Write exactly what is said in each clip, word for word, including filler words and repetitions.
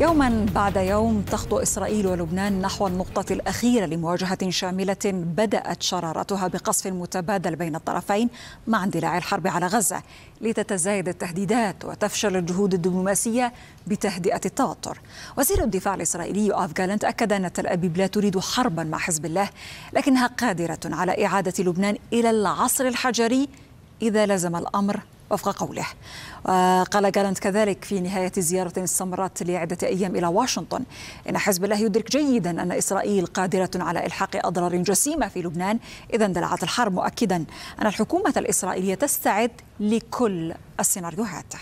يوما بعد يوم تخطو إسرائيل ولبنان نحو النقطة الأخيرة لمواجهة شاملة بدأت شرارتها بقصف متبادل بين الطرفين مع اندلاع الحرب على غزة، لتتزايد التهديدات وتفشل الجهود الدبلوماسية بتهدئة التوتر. وزير الدفاع الإسرائيلي أف جالنت أكد أن تل أبيب لا تريد حربا مع حزب الله، لكنها قادرة على إعادة لبنان إلى العصر الحجري إذا لزم الأمر وفق قوله. قال غالانت كذلك في نهاية زيارة استمرت لعدة أيام إلى واشنطن إن حزب الله يدرك جيدا أن إسرائيل قادرة على إلحاق أضرار جسيمة في لبنان إذا اندلعت الحرب، مؤكدا أن الحكومة الإسرائيلية تستعد لكل السيناريوهات.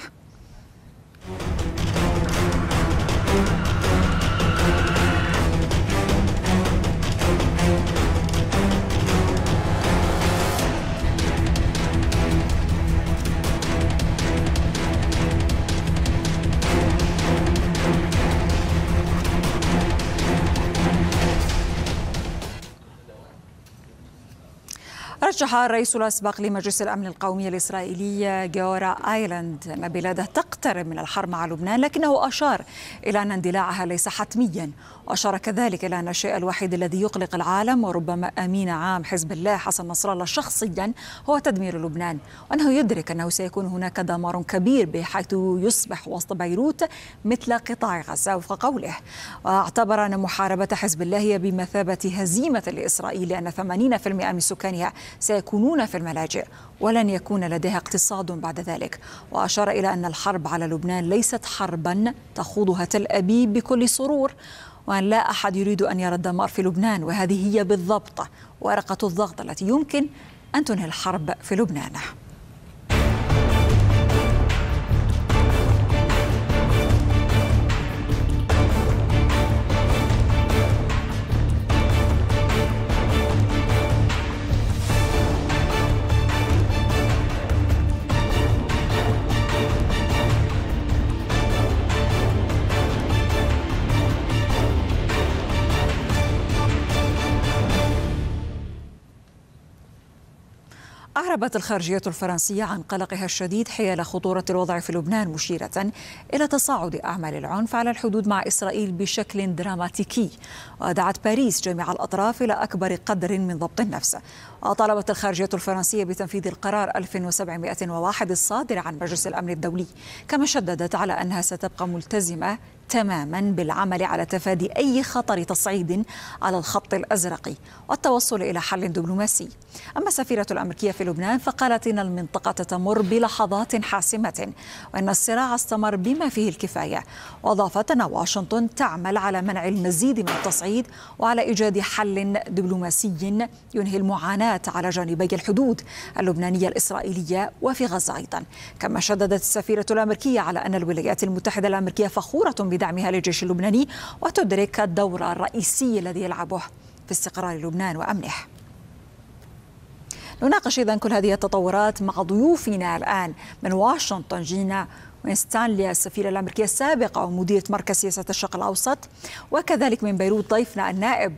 رجح الرئيس الأسبق لمجلس الأمن القومي الإسرائيلي جيورا آيلاند أن بلاده تقترب من الحرب مع لبنان، لكنه أشار إلى أن اندلاعها ليس حتميا، وأشار كذلك إلى أن الشيء الوحيد الذي يقلق العالم وربما أمين عام حزب الله حسن نصر الله شخصيا هو تدمير لبنان، وأنه يدرك أنه سيكون هناك دمار كبير بحيث يصبح وسط بيروت مثل قطاع غزة وفق قوله. واعتبر أن محاربة حزب الله هي بمثابة هزيمة لإسرائيل، لأن ثمانين بالمئة من سكانها سيكونون في الملاجئ ولن يكون لديها اقتصاد بعد ذلك. وأشار إلى أن الحرب على لبنان ليست حربا تخوضها تل أبيب بكل سرور، وأن لا أحد يريد أن يرى الدمار في لبنان، وهذه هي بالضبط ورقة الضغط التي يمكن أن تنهي الحرب في لبنان. أعربت الخارجية الفرنسية عن قلقها الشديد حيال خطورة الوضع في لبنان، مشيرة إلى تصاعد أعمال العنف على الحدود مع إسرائيل بشكل دراماتيكي، ودعت باريس جميع الأطراف إلى أكبر قدر من ضبط النفس. وطالبت الخارجية الفرنسية بتنفيذ القرار ألف وسبعمئة وواحد الصادر عن مجلس الأمن الدولي، كما شددت على أنها ستبقى ملتزمة تماما بالعمل على تفادي أي خطر تصعيد على الخط الأزرق والتوصل إلى حل دبلوماسي. أما السفيرة الأمريكية في لبنان فقالت إن المنطقة تمر بلحظات حاسمة وأن الصراع استمر بما فيه الكفاية، وأضافت أن واشنطن تعمل على منع المزيد من التصعيد وعلى إيجاد حل دبلوماسي ينهي المعاناة على جانبي الحدود اللبنانية الإسرائيلية وفي غزة أيضا. كما شددت السفيرة الأمريكية على أن الولايات المتحدة الأمريكية فخورة دعمها للجيش اللبناني وتدرك الدور الرئيسي الذي يلعبه في استقرار لبنان وأمنه. نناقش إذن كل هذه التطورات مع ضيوفنا الآن من واشنطن جينا وينستانلي السفيرة الأمريكية السابقة ومديرة مركز سياسة الشرق الأوسط، وكذلك من بيروت ضيفنا النائب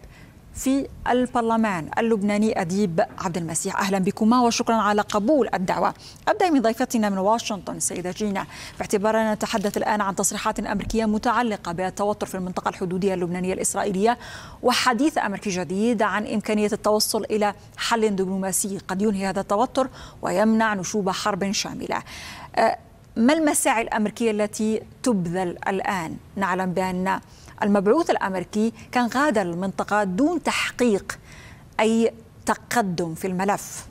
في البرلمان اللبناني أديب عبد المسيح. أهلا بكما وشكرا على قبول الدعوة. أبدأ من ضيفتنا من واشنطن سيدة جينا، باعتبارنا نتحدث الآن عن تصريحات أمريكية متعلقة بالتوتر في المنطقة الحدودية اللبنانية الإسرائيلية، وحديث أمريكي جديد عن إمكانية التوصل إلى حل دبلوماسي قد ينهي هذا التوتر ويمنع نشوب حرب شاملة. ما المساعي الأمريكية التي تبذل الآن؟ نعلم بأن المبعوث الأمريكي كان غادر المنطقة دون تحقيق أي تقدم في الملف.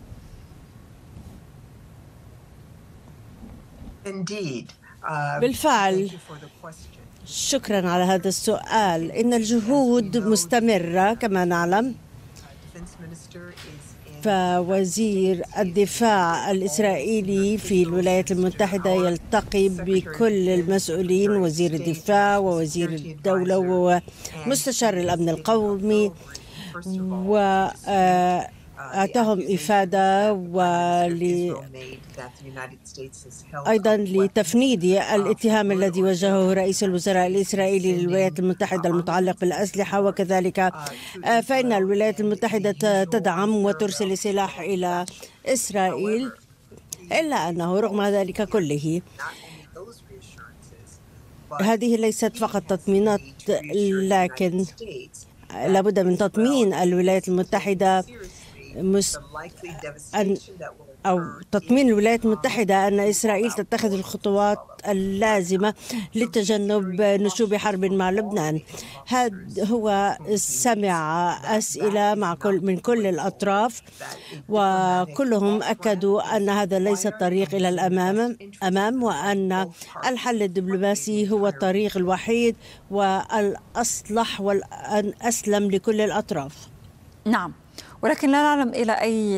بالفعل شكرا على هذا السؤال. إن الجهود مستمرة كما نعلم، فوزير الدفاع الإسرائيلي في الولايات المتحدة يلتقي بكل المسؤولين، وزير الدفاع ووزير الدولة ومستشار الأمن القومي، وأعطاهم إفادة ول... أيضا لتفنيد الاتهام الذي وجهه رئيس الوزراء الإسرائيلي للولايات المتحدة المتعلق بالأسلحة، وكذلك فإن الولايات المتحدة تدعم وترسل سلاح إلى إسرائيل، إلا أنه رغم ذلك كله هذه ليست فقط تطمينات، لكن لابد من تطمين الولايات المتحدة أن أو تطمين الولايات المتحدة أن إسرائيل تتخذ الخطوات اللازمة لتجنب نشوب حرب مع لبنان. هذا هو سمع أسئلة مع كل من كل الأطراف، وكلهم أكدوا أن هذا ليس الطريق إلى الأمام أمام وأن الحل الدبلوماسي هو الطريق الوحيد والأصلح والأسلم لكل الأطراف. نعم، ولكن لا نعلم إلى أي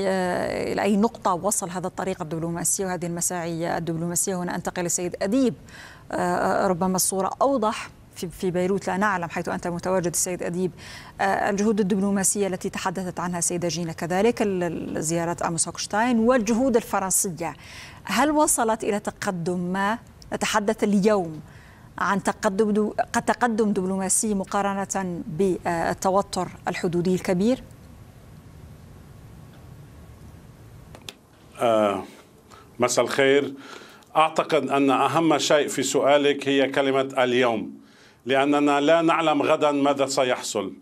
إلى أي نقطة وصل هذا الطريق الدبلوماسي وهذه المساعي الدبلوماسية. هنا أنتقل للسيد أديب، ربما الصورة أوضح في بيروت، لا نعلم حيث أنت متواجد السيد أديب. الجهود الدبلوماسية التي تحدثت عنها السيدة جينا، كذلك زيارة أموس هوكشتاين والجهود الفرنسية، هل وصلت إلى تقدم ما؟ نتحدث اليوم عن تقدم تقدم دبلوماسي مقارنة بالتوتر الحدودي الكبير؟ آه، مساء الخير. أعتقد أن أهم شيء في سؤالك هي كلمة اليوم، لأننا لا نعلم غدا ماذا سيحصل.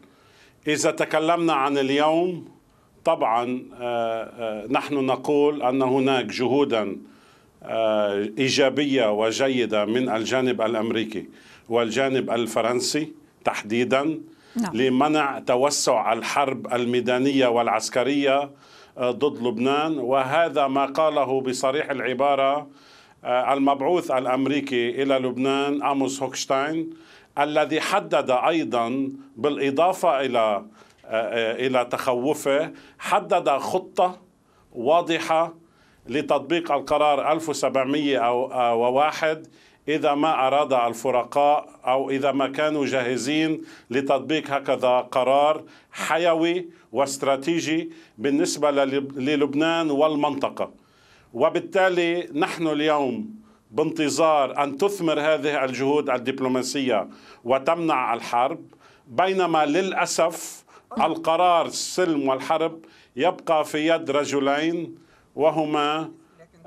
إذا تكلمنا عن اليوم طبعا آه، آه، نحن نقول أن هناك جهودا آه، إيجابية وجيدة من الجانب الأمريكي والجانب الفرنسي تحديدا لمنع توسع الحرب الميدانية والعسكرية ضد لبنان، وهذا ما قاله بصريح العبارة المبعوث الأمريكي إلى لبنان أموس هوكشتاين، الذي حدد أيضا بالإضافة إلى إلى تخوفه، حدد خطة واضحة لتطبيق القرار ألف وسبعمئة وواحد إذا ما أراد الفرقاء أو إذا ما كانوا جاهزين لتطبيق هكذا قرار حيوي واستراتيجي بالنسبة للبنان والمنطقة. وبالتالي نحن اليوم بانتظار أن تثمر هذه الجهود الدبلوماسية وتمنع الحرب، بينما للأسف القرار السلم والحرب يبقى في يد رجلين، وهما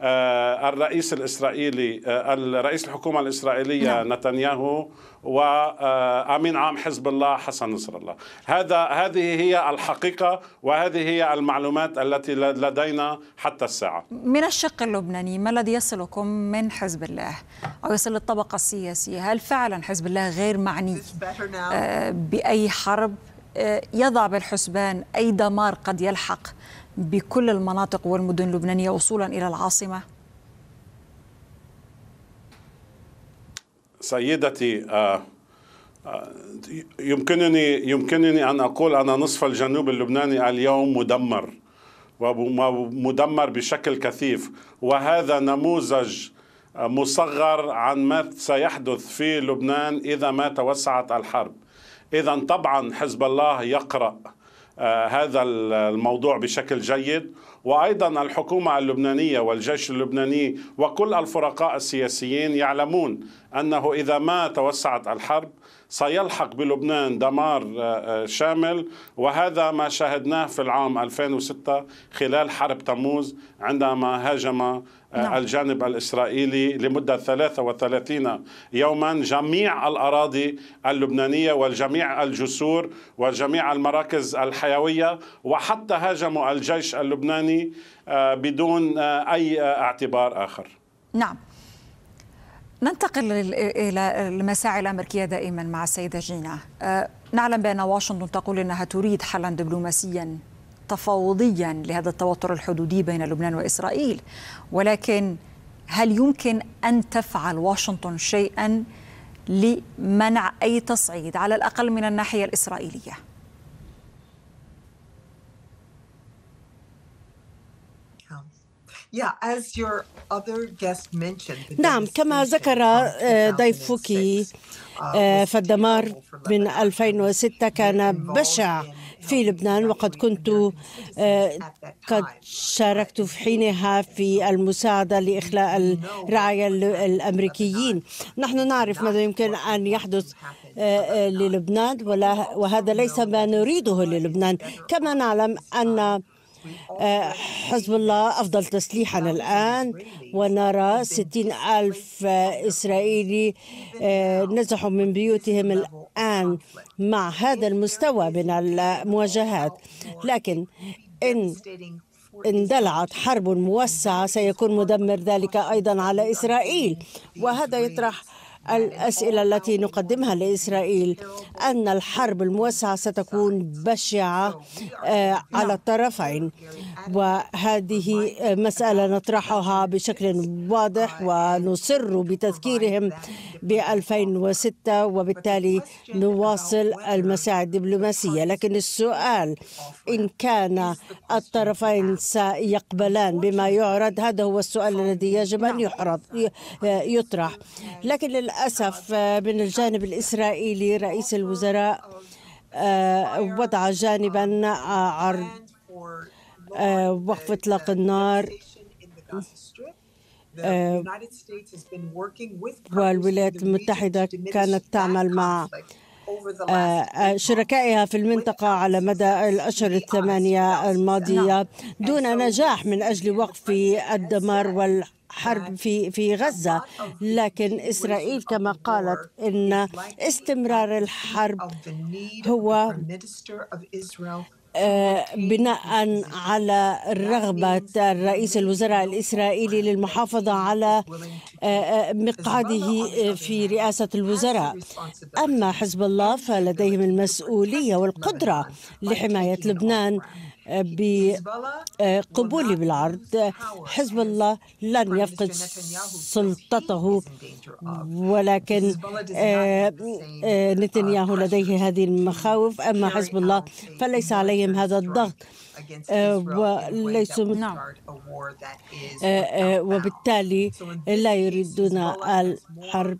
الرئيس الإسرائيلي الرئيس الحكومة الإسرائيلية نتنياهو وأمين عام حزب الله حسن نصر الله. هذا هذه هي الحقيقة وهذه هي المعلومات التي لدينا حتى الساعة. من الشق اللبناني، ما الذي يصلكم من حزب الله أو يصل للطبقة السياسية؟ هل فعلا حزب الله غير معني بأي حرب؟ يضع بالحسبان أي دمار قد يلحق بكل المناطق والمدن اللبنانية وصولا إلى العاصمة؟ سيدتي، يمكنني يمكنني أن أقول أن نصف الجنوب اللبناني اليوم مدمر، ومدمر بشكل كثيف، وهذا نموذج مصغر عن ما سيحدث في لبنان إذا ما توسعت الحرب. إذا طبعا حزب الله يقرأ هذا الموضوع بشكل جيد، وأيضا الحكومة اللبنانية والجيش اللبناني وكل الفرقاء السياسيين يعلمون أنه إذا ما توسعت الحرب سيلحق بلبنان دمار شامل، وهذا ما شاهدناه في العام ألفين وستة خلال حرب تموز عندما هاجم الجانب الإسرائيلي لمدة ثلاثة وثلاثين يوما جميع الأراضي اللبنانية والجميع الجسور وجميع المراكز الحيوية، وحتى هاجموا الجيش اللبناني بدون أي اعتبار آخر. نعم، ننتقل إلى المساعي الأمريكية دائما مع السيدة جينا. نعلم بأن واشنطن تقول أنها تريد حلا دبلوماسيا تفاوضيا لهذا التوتر الحدودي بين لبنان وإسرائيل، ولكن هل يمكن أن تفعل واشنطن شيئا لمنع أي تصعيد على الأقل من الناحية الإسرائيلية؟ نعم، كما ذكر ضيفك فالدمار من ألفين وستة كان بشع في لبنان، وقد كنت قد شاركت في حينها في المساعدة لإخلاء الرعايا الأمريكيين. نحن نعرف ماذا يمكن أن يحدث للبنان، وهذا ليس ما نريده للبنان. كما نعلم أن حزب الله أفضل تسليحا الآن، ونرى ستين ألف إسرائيلي نزحوا من بيوتهم الآن مع هذا المستوى من المواجهات. لكن إن اندلعت حرب موسعة سيكون مدمر ذلك أيضا على إسرائيل، وهذا يطرح الأسئلة التي نقدمها لإسرائيل، أن الحرب الموسعة ستكون بشعة على الطرفين، وهذه مسألة نطرحها بشكل واضح ونصر بتذكيرهم ب ألفين وستة، وبالتالي نواصل المساعي الدبلوماسية. لكن السؤال إن كان الطرفين سيقبلان بما يعرض، هذا هو السؤال الذي يجب أن يعرض يطرح. لكن للأسف من الجانب الإسرائيلي رئيس الوزراء وضع جانبا عرض وقف إطلاق النار، والولايات المتحدة كانت تعمل مع شركائها في المنطقة على مدى الأشهر الثمانية الماضية دون نجاح من أجل وقف الدمار والحرب حرب في في غزة. لكن إسرائيل كما قالت إن استمرار الحرب هو بناء على رغبة الرئيس الوزراء الإسرائيلي للمحافظة على مقعده في رئاسة الوزراء. أما حزب الله فلديهم المسؤولية والقدرة لحماية لبنان بقبولي بالعرض. حزب الله لن يفقد سلطته، ولكن نتنياهو لديه هذه المخاوف. أما حزب الله فليس عليهم هذا الضغط، وليسوا نعم. وبالتالي لا يريدون الحرب.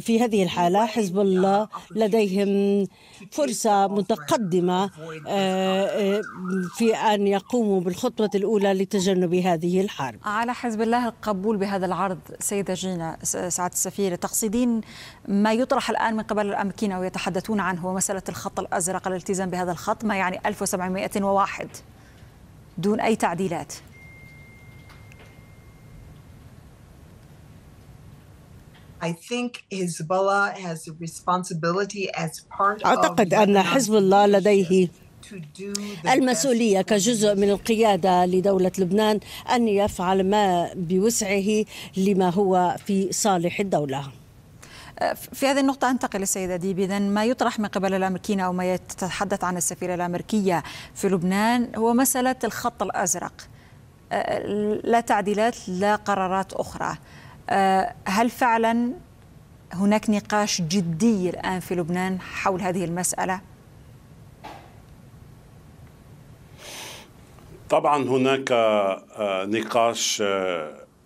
في هذه الحالة حزب الله لديهم فرصة متقدمة في أن يقوموا بالخطوة الأولى لتجنب هذه الحرب. على حزب الله القبول بهذا العرض. سيدة جينا سعادة السفير، تقصدين ما يطرح الآن من قبل الأمريكان ويتحدثون عنه، مسألة الخط الأزرق، الالتزام بهذا الخط، ما يعني ألف وسبعمائة وواحد دون أي تعديلات. أعتقد أن حزب الله لديه المسؤولية كجزء من القيادة لدولة لبنان أن يفعل ما بوسعه لما هو في صالح الدولة. في هذه النقطة أنتقل للسيدة أديب. إذن ما يطرح من قبل الأمريكيين أو ما يتحدث عن السفيرة الأمريكية في لبنان هو مسألة الخط الأزرق، لا تعديلات لا قرارات أخرى. هل فعلا هناك نقاش جدي الآن في لبنان حول هذه المسألة؟ طبعا هناك نقاش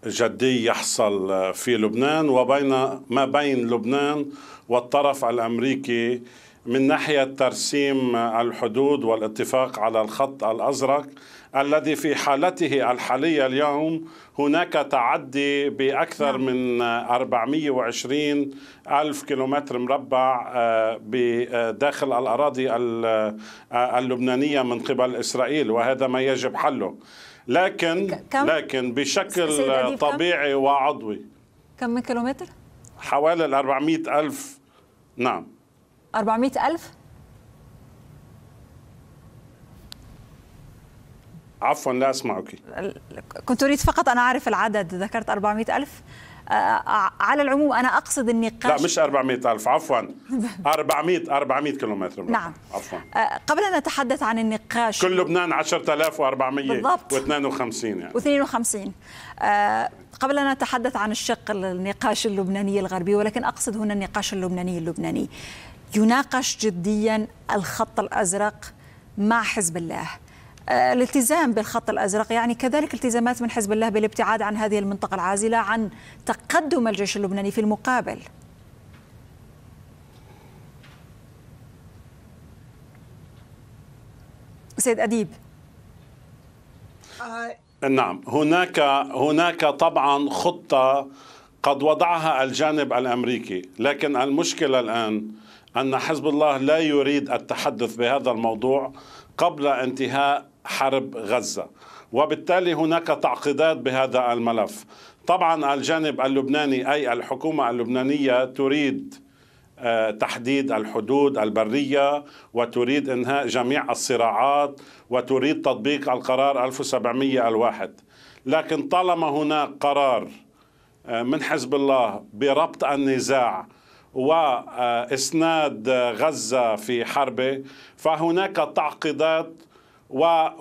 جدي يحصل في لبنان وبين ما بين لبنان والطرف الأمريكي من ناحية ترسيم الحدود والاتفاق على الخط الأزرق، الذي في حالته الحالية اليوم هناك تعدي بأكثر من أربعمائة وعشرين ألف كيلومتر مربع بداخل الأراضي اللبنانية من قبل إسرائيل، وهذا ما يجب حله. لكن لكن بشكل طبيعي وعضوي. كم من كيلومتر؟ حوالي ال أربعمائة ألف. نعم أربعمائة ألف؟ عفوا لا أسمعك. كنت أريد فقط أن أعرف العدد، ذكرت أربعمائة ألف. على العموم أنا أقصد النقاش. لا مش أربعمائة ألف، عفوا أربعمائة أربعمائة كيلومتر. نعم عفوا. قبل أن نتحدث عن النقاش، كل لبنان عشرة آلاف وأربعمائة واثنين وخمسين يعني واثنين وخمسين. قبل أن نتحدث عن الشق النقاش اللبناني الغربي، ولكن أقصد هنا النقاش اللبناني اللبناني يناقش جديا الخط الأزرق مع حزب الله. الالتزام بالخط الأزرق يعني كذلك التزامات من حزب الله بالابتعاد عن هذه المنطقة العازلة عن تقدم الجيش اللبناني في المقابل. سيد أديب. نعم هناك هناك طبعا خطة قد وضعها الجانب الأمريكي، لكن المشكلة الآن أن حزب الله لا يريد التحدث بهذا الموضوع قبل انتهاء حرب غزة، وبالتالي هناك تعقيدات بهذا الملف. طبعا الجانب اللبناني أي الحكومة اللبنانية تريد تحديد الحدود البرية، وتريد إنهاء جميع الصراعات، وتريد تطبيق القرار ألف وسبعمئة وواحد. لكن طالما هناك قرار من حزب الله بربط النزاع وإسناد غزة في حربه، فهناك تعقيدات،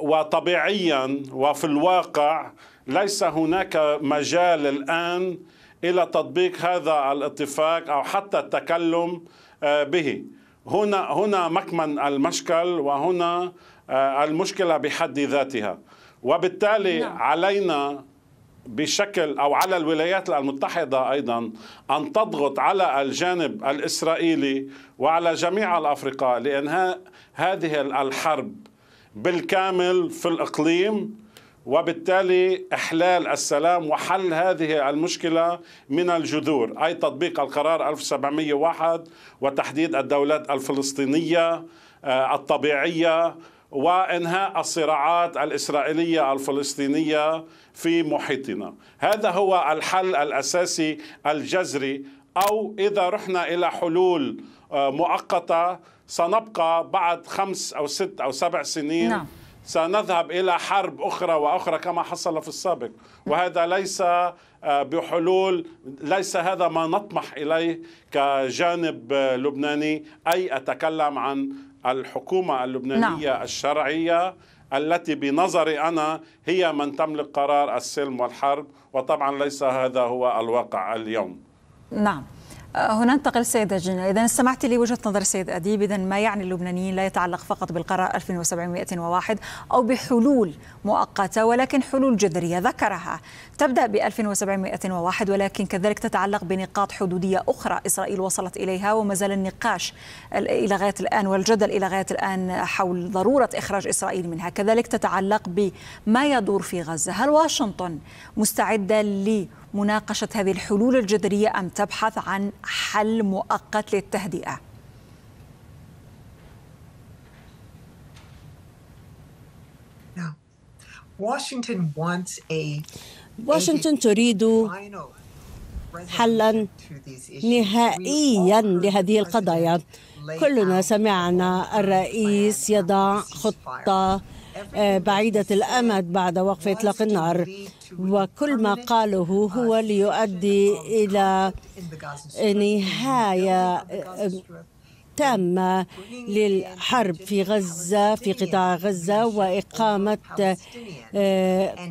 وطبيعيا وفي الواقع ليس هناك مجال الآن إلى تطبيق هذا الاتفاق أو حتى التكلم به. هنا هنا مكمن المشكل، وهنا المشكلة بحد ذاتها. وبالتالي علينا بشكل أو على الولايات المتحدة أيضا أن تضغط على الجانب الإسرائيلي وعلى جميع الأفرقاء لإنهاء هذه الحرب بالكامل في الإقليم، وبالتالي إحلال السلام وحل هذه المشكلة من الجذور، أي تطبيق القرار ألف وسبعمئة وواحد وتحديد الدولات الفلسطينية الطبيعية، وإنهاء الصراعات الإسرائيلية الفلسطينية في محيطنا. هذا هو الحل الأساسي الجذري، أو إذا رحنا إلى حلول مؤقتة سنبقى بعد خمس أو ست أو سبع سنين نعم. سنذهب إلى حرب أخرى وأخرى كما حصل في السابق، وهذا ليس بحلول، ليس هذا ما نطمح إليه كجانب لبناني. أي أتكلم عن الحكومة اللبنانية نعم. الشرعية التي بنظري أنا هي من تملك قرار السلم والحرب، وطبعا ليس هذا هو الواقع اليوم. نعم، هنا ننتقل سيدة جينا. إذا سمعت لي وجهة نظر سيد أديب، إذا ما يعني اللبنانيين لا يتعلق فقط بالقرار ألف وسبعمئة وواحد أو بحلول مؤقتة، ولكن حلول جذرية ذكرها تبدأ ب ألف وسبعمئة وواحد، ولكن كذلك تتعلق بنقاط حدودية أخرى إسرائيل وصلت إليها، وما زال النقاش إلى غاية الآن والجدل إلى غاية الآن حول ضرورة إخراج إسرائيل منها. كذلك تتعلق بما يدور في غزة. هل واشنطن مستعدة ل مناقشة هذه الحلول الجذرية أم تبحث عن حل مؤقت للتهدئة؟ واشنطن تريد حلا نهائيا لهذه القضايا. كلنا سمعنا الرئيس يضع خطة بعيدة الأمد بعد وقف إطلاق النار، وكل ما قاله هو ليؤدي إلى نهاية تامة للحرب في غزة، في قطاع غزة، وإقامة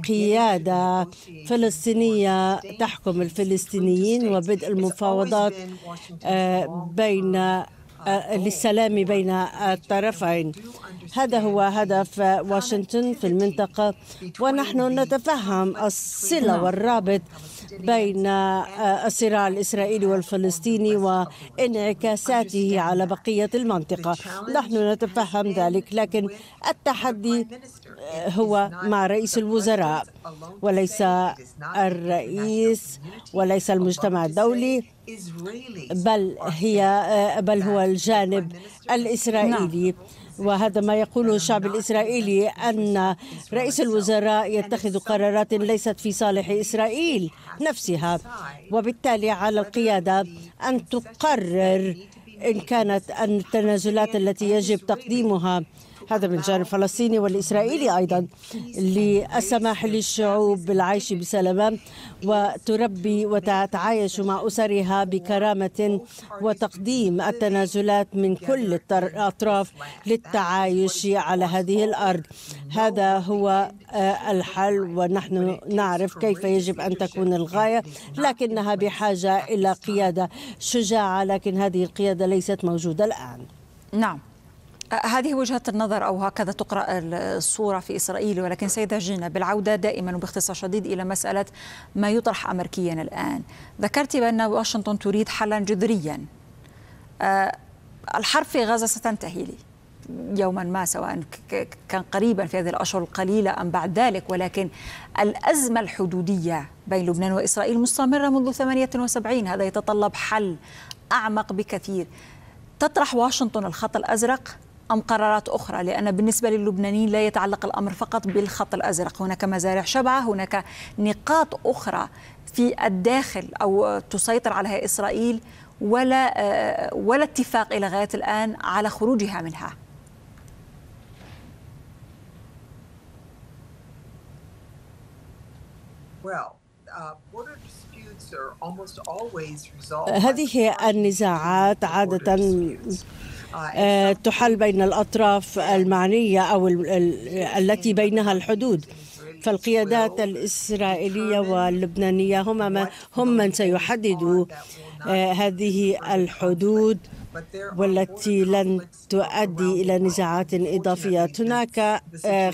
قيادة فلسطينية تحكم الفلسطينيين، وبدء المفاوضات بين للسلام بين الطرفين. هذا هو هدف واشنطن في المنطقة، ونحن نتفهم الصلة والرابط بين الصراع الإسرائيلي والفلسطيني وانعكاساته على بقية المنطقة. نحن نتفهم ذلك، لكن التحدي هو مع رئيس الوزراء وليس الرئيس وليس المجتمع الدولي، بل هي بل هو الجانب الإسرائيلي. وهذا ما يقوله الشعب الإسرائيلي، أن رئيس الوزراء يتخذ قرارات ليست في صالح إسرائيل نفسها، وبالتالي على القيادة أن تقرر إن كانت التنازلات التي يجب تقديمها، هذا من الجانب الفلسطيني والإسرائيلي أيضا، للسماح للشعوب بالعيش بسلام وتربي وتتعايش مع أسرها بكرامة، وتقديم التنازلات من كل الأطراف للتعايش على هذه الأرض. هذا هو الحل، ونحن نعرف كيف يجب أن تكون الغاية، لكنها بحاجة إلى قيادة شجاعة، لكن هذه القيادة ليست موجودة الآن. نعم، هذه وجهة النظر أو هكذا تقرأ الصورة في إسرائيل. ولكن سيدة جينا، بالعودة دائما وباختصار شديد إلى مسألة ما يطرح أمريكيا الآن، ذكرت بأن واشنطن تريد حلا جذريا. الحرب في غزة ستنتهي لي يوما ما، سواء كان قريبا في هذه الأشهر القليلة أم بعد ذلك، ولكن الأزمة الحدودية بين لبنان وإسرائيل مستمرة منذ ثمانية وسبعين، هذا يتطلب حل أعمق بكثير. تطرح واشنطن الخط الأزرق أم قرارات أخرى؟ لأن بالنسبة للبنانيين لا يتعلق الأمر فقط بالخط الأزرق، هناك مزارع شبعة، هناك نقاط أخرى في الداخل أو تسيطر عليها إسرائيل ولا ولا اتفاق إلى غاية الآن على خروجها منها. هذه النزاعات عادة تحل بين الأطراف المعنية أو التي بينها الحدود، فالقيادات الإسرائيلية واللبنانية هما هم من سيحددوا هذه الحدود والتي لن تؤدي إلى نزاعات إضافية. هناك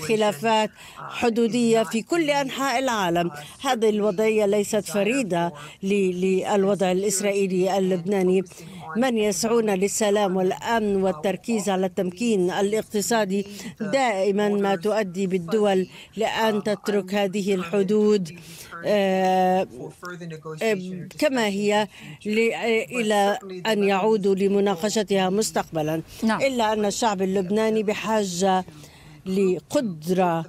خلافات حدودية في كل أنحاء العالم، هذه الوضعية ليست فريدة للوضع الإسرائيلي اللبناني. من يسعون للسلام والأمن والتركيز على التمكين الاقتصادي دائما ما تؤدي بالدول لأن تترك هذه الحدود كما هي إلى أن يعودوا لمناقشتها مستقبلا. إلا أن الشعب اللبناني بحاجة لقدرة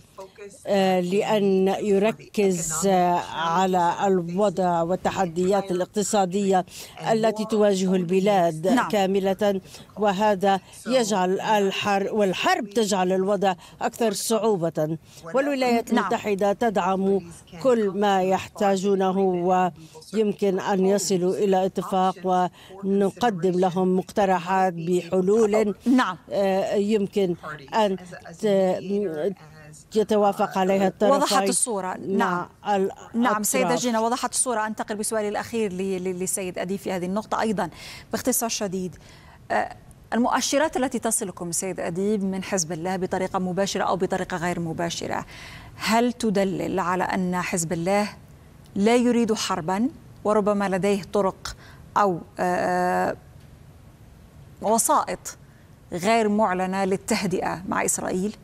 لأن يركز على الوضع والتحديات الاقتصادية التي تواجه البلاد نعم. كاملة، وهذا يجعل الحرب والحرب تجعل الوضع أكثر صعوبة، والولايات المتحدة تدعم كل ما يحتاجونه ويمكن أن يصلوا إلى اتفاق، ونقدم لهم مقترحات بحلول نعم. يمكن أن يتوافق عليها الطرفين. وضحت الصورة نعم نعم سيدة جينا، وضحت الصورة. أنتقل بسؤالي الأخير للسيد أديب في هذه النقطة أيضا باختصار شديد. المؤشرات التي تصلكم سيد أديب من حزب الله بطريقة مباشرة أو بطريقة غير مباشرة، هل تدلل على أن حزب الله لا يريد حربا وربما لديه طرق أو وسائط غير معلنة للتهدئة مع إسرائيل؟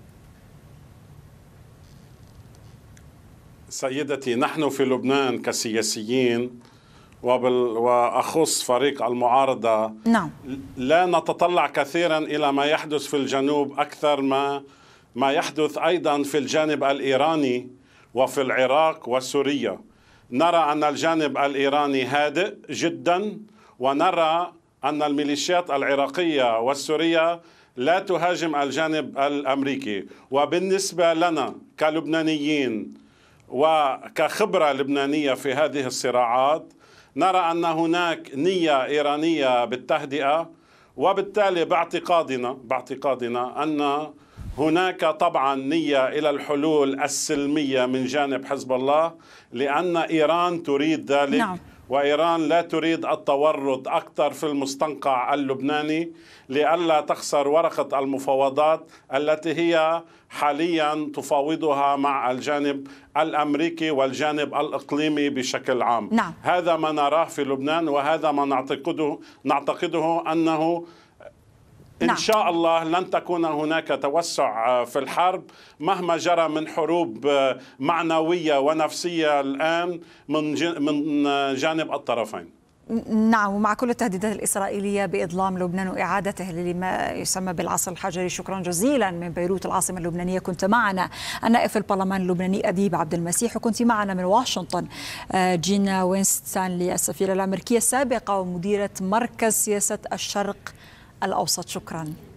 سيدتي، نحن في لبنان كسياسيين وبال وأخص فريق المعارضة نعم. لا نتطلع كثيرا إلى ما يحدث في الجنوب أكثر ما ما يحدث أيضا في الجانب الإيراني وفي العراق وسوريا. نرى أن الجانب الإيراني هادئ جدا، ونرى أن الميليشيات العراقية والسورية لا تهاجم الجانب الأمريكي. وبالنسبة لنا كلبنانيين وكخبرة لبنانية في هذه الصراعات، نرى أن هناك نية إيرانية بالتهدئة، وبالتالي باعتقادنا باعتقادنا أن هناك طبعا نية إلى الحلول السلمية من جانب حزب الله، لأن إيران تريد ذلك نعم. وإيران لا تريد التورط أكثر في المستنقع اللبناني لئلا تخسر ورقة المفاوضات التي هي حاليا تفاوضها مع الجانب الأمريكي والجانب الإقليمي بشكل عام نعم. هذا ما نراه في لبنان، وهذا ما نعتقده نعتقده أنه إن شاء الله لن تكون هناك توسع في الحرب مهما جرى من حروب معنوية ونفسية الآن من جانب الطرفين نعم. ومع كل التهديدات الإسرائيلية بإظلام لبنان وإعادته لما يسمى بالعصر الحجري. شكرا جزيلا من بيروت العاصمة اللبنانية، كنت معنا النائب في البرلمان اللبناني أديب عبد المسيح، وكنت معنا من واشنطن جينا وينستانلي السفيرة الأمريكية السابقة ومديرة مركز سياسة الشرق الأوسط. شكراً.